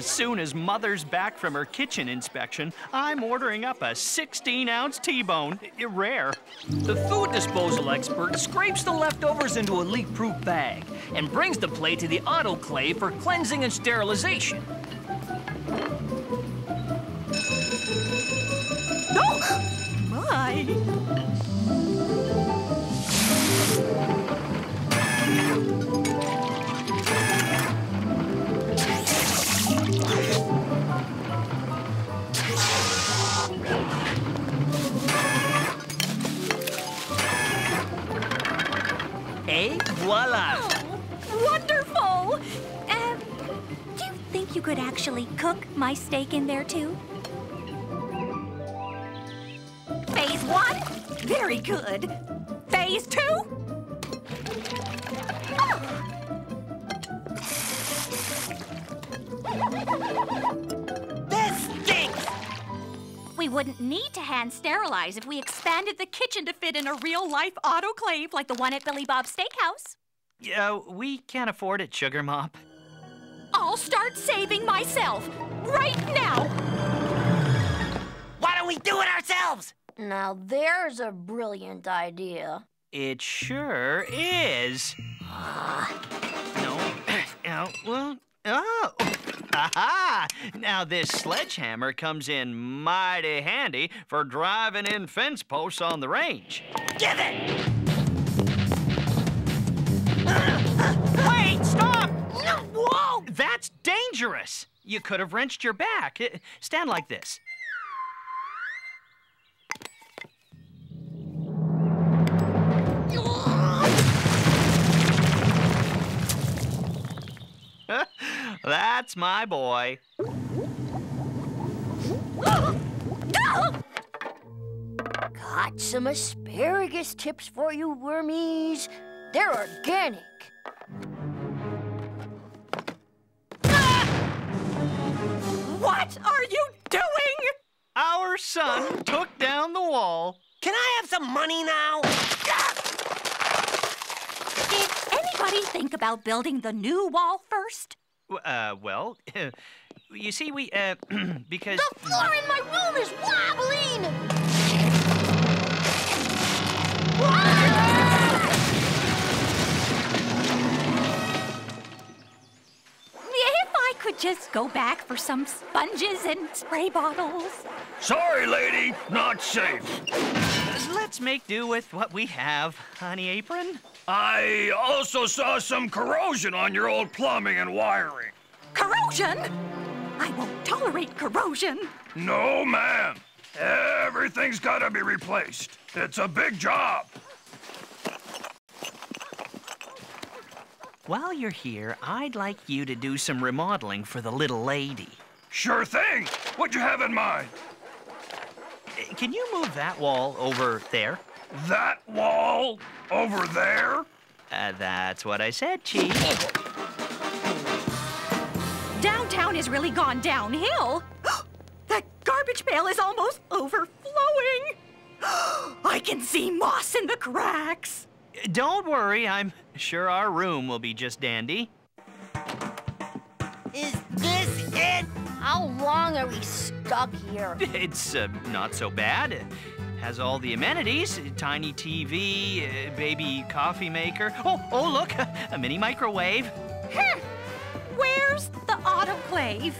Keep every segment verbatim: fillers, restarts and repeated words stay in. as soon as Mother's back from her kitchen inspection, I'm ordering up a sixteen ounce T-bone. Rare. The food disposal expert scrapes the leftovers into a leak-proof bag and brings the plate to the autoclave for cleansing and sterilization. Oh! My! Et voila! Oh, wonderful! Um, do you think you could actually cook my steak in there, too? Phase one? Very good. Phase two? Oh. This stinks! We wouldn't need to hand sterilize if we expanded the kitchen to fit in a real-life autoclave like the one at Billy Bob's Steakhouse. Yeah, uh, we can't afford it, Sugar Mop. I'll start saving myself right now. Why don't we do it ourselves? Now there's a brilliant idea. It sure is. No, no, well, oh. Aha! Now this sledgehammer comes in mighty handy for driving in fence posts on the range. Give it! Wait, stop! No, whoa! That's dangerous. You could have wrenched your back. Stand like this. That's my boy. Got some asparagus tips for you, wormies. They're organic. Ah! What are you doing? Our son took down the wall. Can I have some money now? Did anybody think about building the new wall first? Uh, well, you see, we, uh, because... The floor in my room is wobbling! If I could just go back for some sponges and spray bottles. Sorry, lady, not safe. Let's make do with what we have, Honey Apron. I also saw some corrosion on your old plumbing and wiring. Corrosion? I won't tolerate corrosion. No, ma'am. Everything's gotta be replaced. It's a big job. While you're here, I'd like you to do some remodeling for the little lady. Sure thing. What'd you have in mind? Can you move that wall over there? That wall over there? Uh, that's what I said, Chief. Downtown has really gone downhill. That garbage pail is almost overflowing. I can see moss in the cracks. Don't worry, I'm sure our room will be just dandy. Is this it? How long are we stuck here? It's uh, not so bad. It has all the amenities, tiny T V, uh, baby coffee maker. Oh, oh, look, a mini microwave. Huh. Where's the autoclave?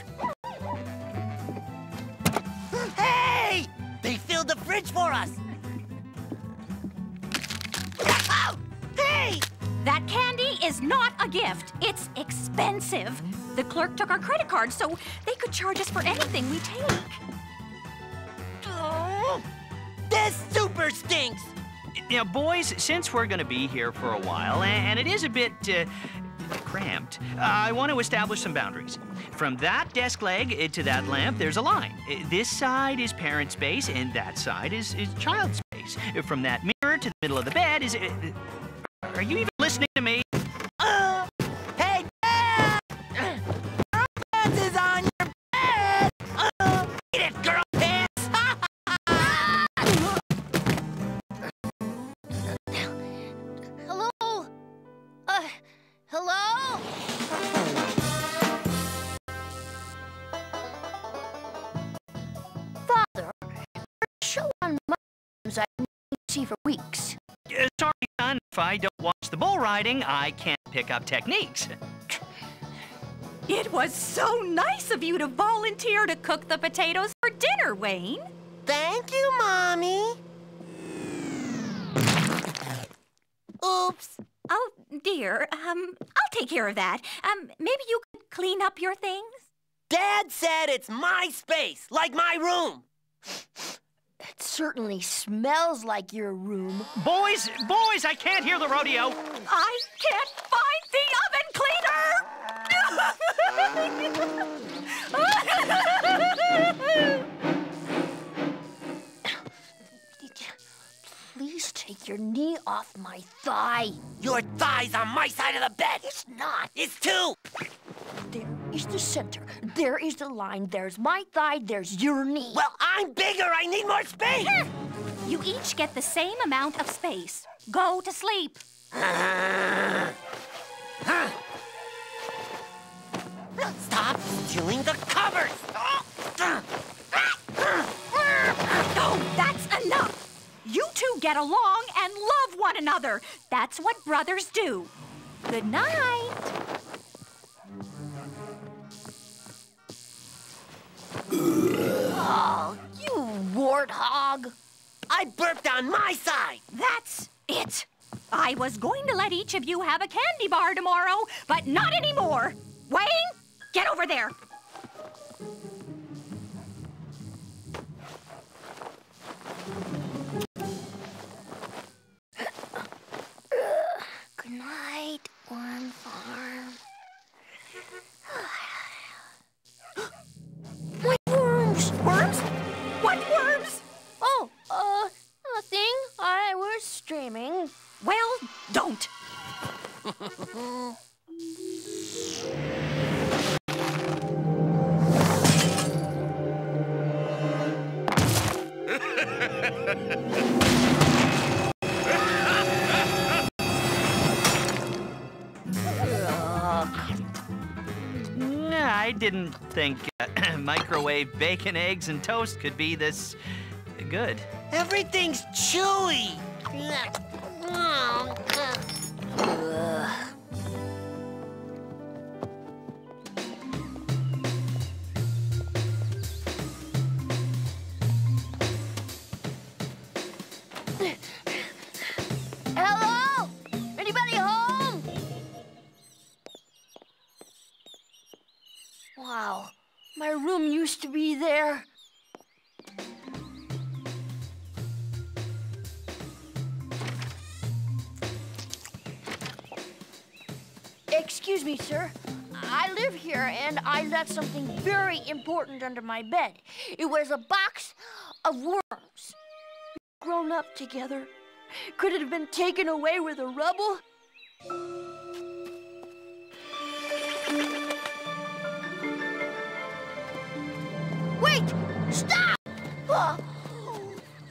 Hey! They filled the fridge for us. Oh! Hey! That candy is not a gift. It's expensive. The clerk took our credit card, so they could charge us for anything we take. Oh. This super stinks! Now, boys, since we're gonna be here for a while, and it is a bit uh, cramped, I want to establish some boundaries. From that desk leg to that lamp, there's a line. This side is parent space, and that side is, is child space. From that mirror to the middle of the bed is... Are you even listening to me? Uh, hey, Dad! Girl pants is on your bed! Uh, eat it, girl pants! Hello? Uh, hello? because I haven't seen for weeks. Uh, sorry, son. If I don't watch the bull riding, I can't pick up techniques. It was so nice of you to volunteer to cook the potatoes for dinner, Wayne. Thank you, Mommy. Oops. Oh, dear. Um, I'll take care of that. Um, maybe you could clean up your things? Dad said it's my space, like my room. It certainly smells like your room. Boys, boys, I can't hear the rodeo. I can't find the oven cleaner! Please take your knee off my thigh. Your thigh's on my side of the bed. It's not. It's two. There is the center. There is the line. There's my thigh. There's your knee. Well, I'm bigger. I need more space. You each get the same amount of space. Go to sleep. Uh, huh. Stop doing the covers. Oh, that's enough. You two get along and love one another. That's what brothers do. Good night. Oh, you warthog. I burped on my side. That's it. I was going to let each of you have a candy bar tomorrow, but not anymore. Wayne, get over there. One farm. What worms? Worms? What worms? Oh, uh, nothing. I was streaming. Well, don't. I didn't think uh, microwave bacon, eggs, and toast could be this good. Everything's chewy. Wow, my room used to be there. Excuse me, sir. I live here and I left something very important under my bed. It was a box of worms. Grown up together. Could it have been taken away with the rubble? Wait! Stop! Oh,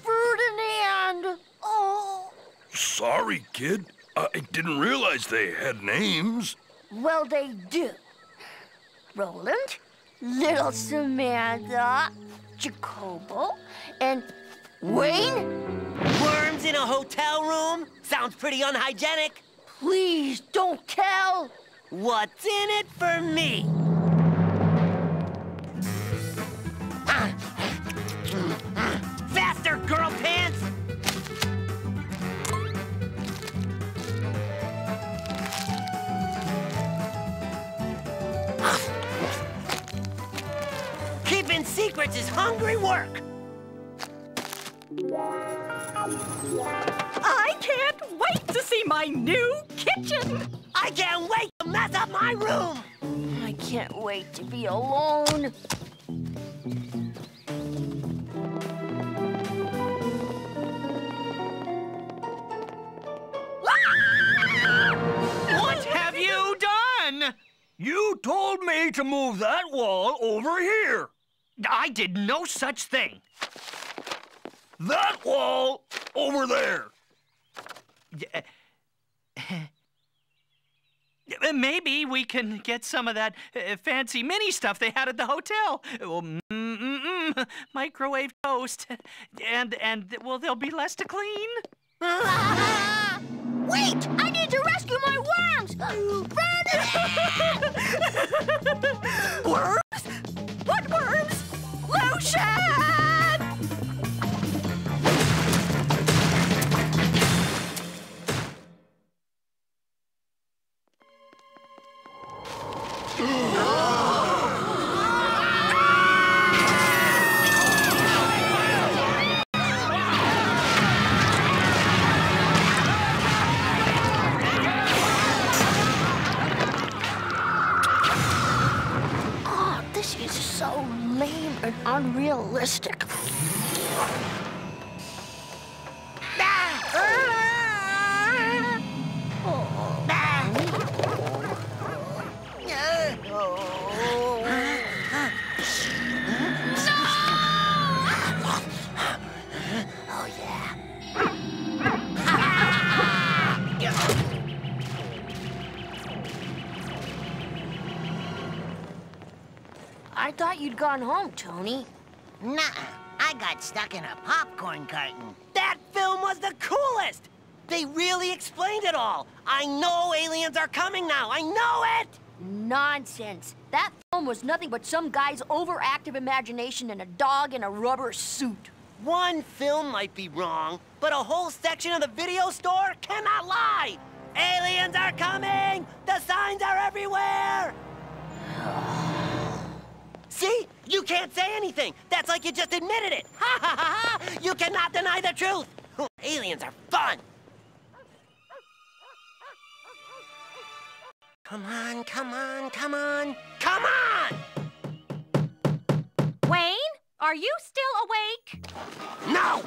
Ferdinand! Oh! Sorry, kid. I didn't realize they had names. Well, they do. Roland, Little Samantha, Jacobo, and Wayne? Worms in a hotel room? Sounds pretty unhygienic. Please don't tell. What's in it for me? Faster, girl pants! Keeping secrets is hungry work. I can't wait to see my new kitchen. I can't wait to mess up my room. I can't wait to be alone. What have you done? You told me to move that wall over here. I did no such thing. That wall over there. Maybe we can get some of that uh, fancy mini stuff they had at the hotel. Well, mm-mm-mm, microwave toast. And, and, well, there'll be less to clean. Wait! I need to rescue my worms! Run! Worms? What worms? Lotion! Unrealistic. Gone home, Tony. Nuh-uh. I got stuck in a popcorn carton. That film was the coolest! They really explained it all. I know aliens are coming now. I know it! Nonsense. That film was nothing but some guy's overactive imagination and a dog in a rubber suit. One film might be wrong, but a whole section of the video store cannot lie. Aliens are coming! The signs are everywhere! See? You can't say anything. That's like you just admitted it. Ha ha ha ha! You cannot deny the truth. Aliens are fun. Come on, come on, come on, come on! Wayne, are you still awake? No!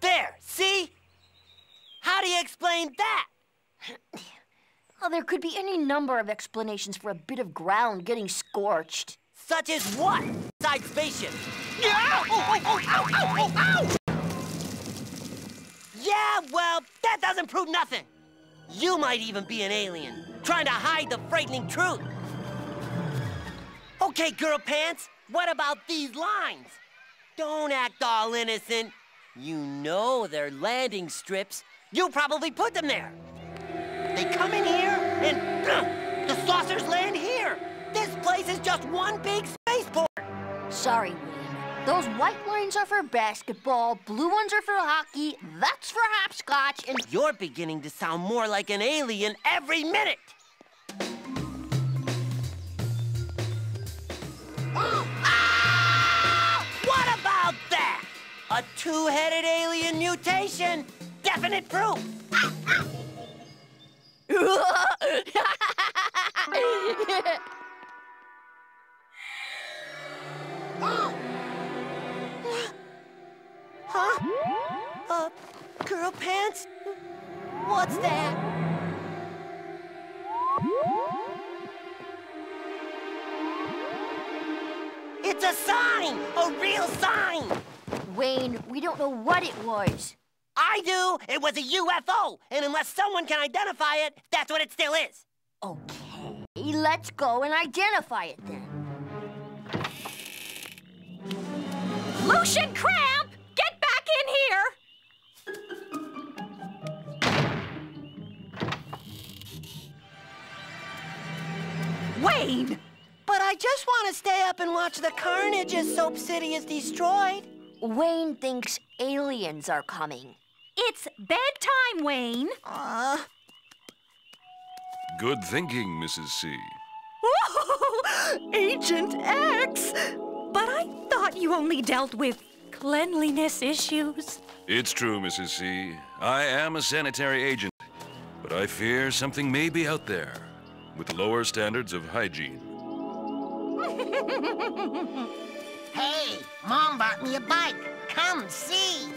There, see? How do you explain that? Well, there could be any number of explanations for a bit of ground getting scorched. Such as what? Side spaceship. Yeah! Oh, oh, oh, oh, oh, oh! Yeah, well, that doesn't prove nothing. You might even be an alien, trying to hide the frightening truth. Okay, girl pants, what about these lines? Don't act all innocent. You know they're landing strips. You probably put them there. They come in here, and uh, the saucers land here. This place is just one big spaceport. Sorry, Wayne. Those white lines are for basketball, blue ones are for hockey, that's for hopscotch, and... You're beginning to sound more like an alien every minute. Ah! What about that? A two-headed alien mutation. Definite proof. Ah, ah. Oh. Huh? Uh, girl pants? What's that? It's a sign! A real sign! Wayne, we don't know what it was. I do! It was a U F O! And unless someone can identify it, that's what it still is! Okay, let's go and identify it then. Lucian Cramp! Get back in here! Wayne! But I just want to stay up and watch the carnage as Soap City is destroyed. Wayne thinks aliens are coming. It's bedtime, Wayne. Uh. Good thinking, Missus C. Whoa! Agent X! But I thought you only dealt with cleanliness issues. It's true, Missus C. I am a sanitary agent, but I fear something may be out there with lower standards of hygiene. Hey, Mom bought me a bike. Come see.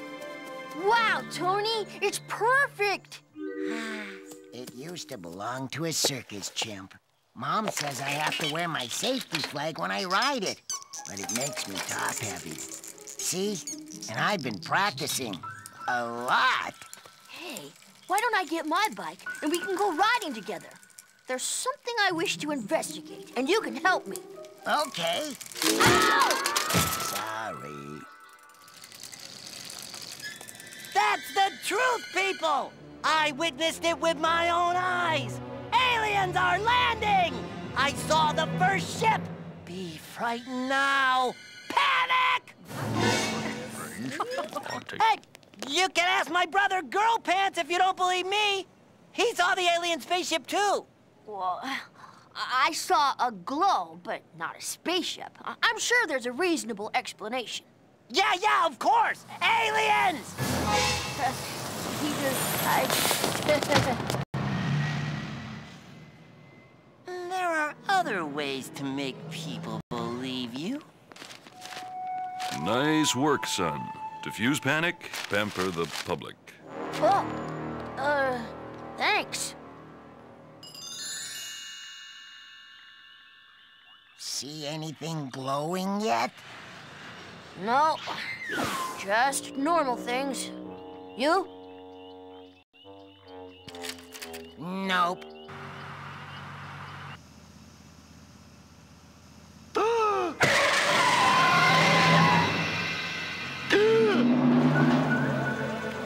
Wow, Tony, it's perfect. It used to belong to a circus chimp. Mom says I have to wear my safety flag when I ride it, but it makes me top heavy. See? And I've been practicing a lot. Hey, Why don't I get my bike and we can go riding together? There's something I wish to investigate, and you can help me. Okay. Ow! Sorry. That's the truth, people! I witnessed it with my own eyes. Aliens are landing! I saw the first ship. Be frightened now. Panic! Hey, you can ask my brother Girl Pants if you don't believe me. He saw the alien spaceship, too. Well, I saw a glow, but not a spaceship. I'm sure there's a reasonable explanation. Yeah, yeah, of course! Aliens! Uh, he just... I... There are other ways to make people believe you. Nice work, son. Diffuse panic, pamper the public. Oh, uh, thanks. See anything glowing yet? No, just normal things. You? Nope.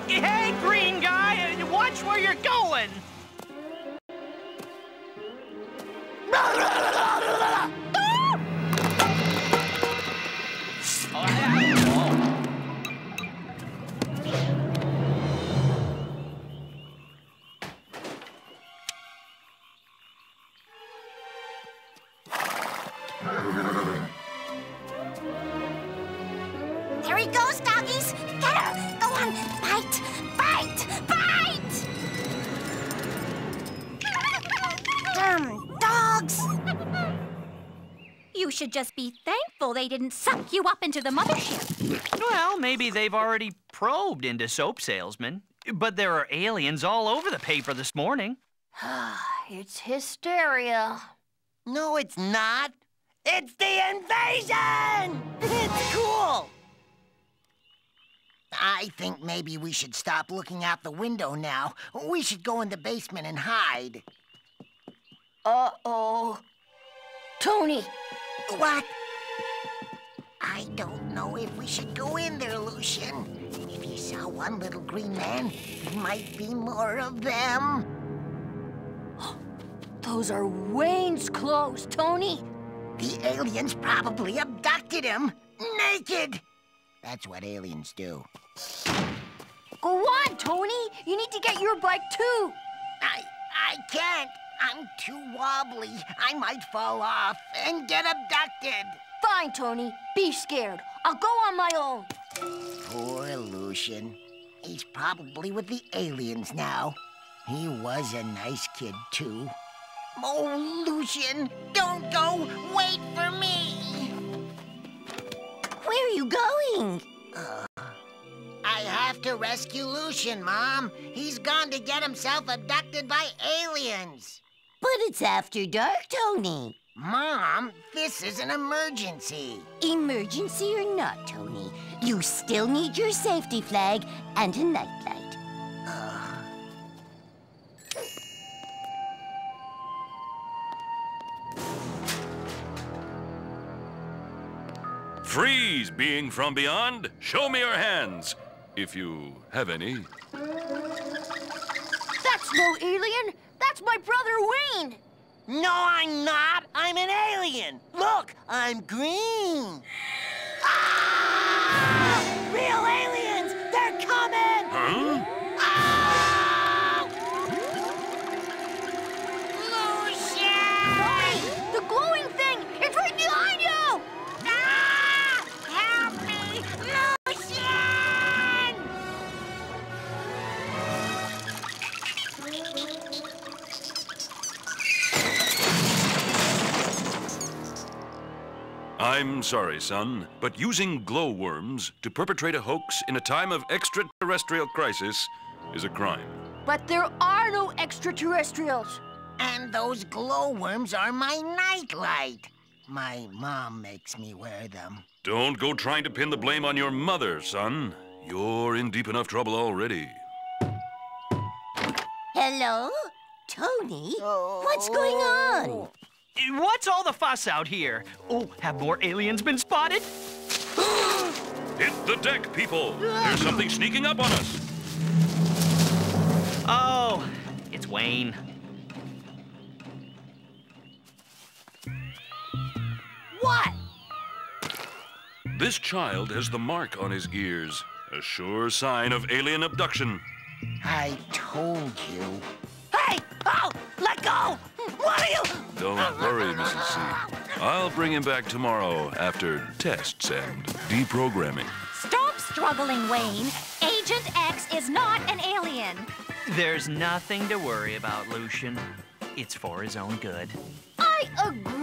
Hey, green guy, watch where you're going. Should just be thankful they didn't suck you up into the mothership. Well, maybe they've already probed into soap salesmen, but there are aliens all over the paper this morning. It's hysteria. No, it's not. It's the invasion! It's cool! I think maybe we should stop looking out the window now. We should go in the basement and hide. Uh-oh. Tony! What? I don't know if we should go in there, Lucian. If you saw one little green man, there might be more of them. Those are Wayne's clothes, Tony. The aliens probably abducted him, naked. That's what aliens do. Go on, Tony. You need to get your bike, too. I... I can't. I'm too wobbly. I might fall off and get abducted. Fine, Tony. Be scared. I'll go on my own. Poor Lucian. He's probably with the aliens now. He was a nice kid, too. Oh, Lucian, don't go. Wait for me. Where are you going? Uh, I have to rescue Lucian, Mom. He's gone to get himself abducted by aliens. But it's after dark, Tony. Mom, this is an emergency. Emergency or not, Tony, you still need your safety flag and a nightlight. Uh. Freeze, being from beyond. Show me your hands, if you have any. That's no alien. That's my brother, Wayne! No, I'm not! I'm an alien! Look, I'm green! Ah! Real aliens! They're coming! Huh? Ah! Lucian! Wayne, the glowing thing! It's right behind you! Ah! Help me! Lucian! I'm sorry, son, but using glowworms to perpetrate a hoax in a time of extraterrestrial crisis is a crime. But there are no extraterrestrials. And those glowworms are my nightlight. My mom makes me wear them. Don't go trying to pin the blame on your mother, son. You're in deep enough trouble already. Hello? Tony? Oh. What's going on? What's all the fuss out here? Oh, have more aliens been spotted? Hit the deck, people! There's something sneaking up on us! Oh, it's Wayne. What? This child has the mark on his ears. A sure sign of alien abduction. I told you. Hey! Oh! Let go! What are you? Don't worry, Missus C. I'll bring him back tomorrow after tests and deprogramming. Stop struggling, Wayne. Agent X is not an alien. There's nothing to worry about, Lucian. It's for his own good. I agree.